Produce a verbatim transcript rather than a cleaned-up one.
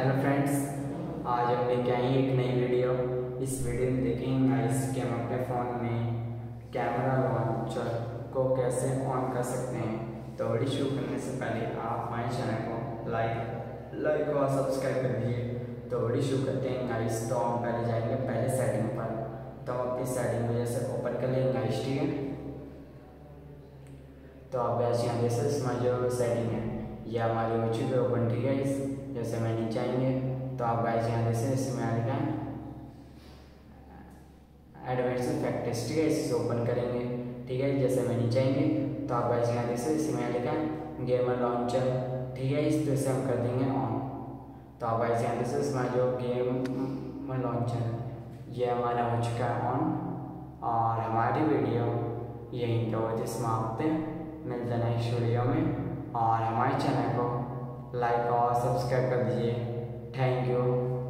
Hello friends, आज हम लेके आए एक नई वीडियो। इस वीडियो में देखेंगे गाइस कि हम अपने फ़ोन में कैमरा लॉन्चर को कैसे ऑन कर सकते हैं। तो वीडियो शुरू करने से पहले आप हमारे चैनल को लाइक लाइक और सब्सक्राइब कर दीजिए। तो वीडियो शुरू करते हैं गाइस। तो हम पहले जाएंगे पहले सेटिंग पर। तो हम अपनी सेटिंग को जैसे ओपन कर लेंगे गाइस, ठीक है। तो आप वैसे यहाँ जैसे हमारी जो सेटिंग है ये हमारी हो चुकी है ओपन, ठीक है। इस जैसे मैं नीचे आएंगे तो आप गाइस यहाँ जैसे इसमें आ रहा है एडवांस फैक्टर्स, ठीक है। इससे ओपन करेंगे, ठीक है। जैसे मैं नीचे आएंगे तो आप गाइस यहाँ जैसे इसमें आ रहा है गेमर लॉन्चर, ठीक है। इस तरह से हम कर देंगे ऑन। तो आप गाइस यहाँ जैसे इसमें जो गेम लॉन्चर ये हमारा हो चुका है ऑन। और हमारी वीडियो यहीं पर वजह समाप्त है। मिलते हैं नेक्स्ट वीडियो में। और हमारे चैनल को लाइक और सब्सक्राइब कर दीजिए। Thank you.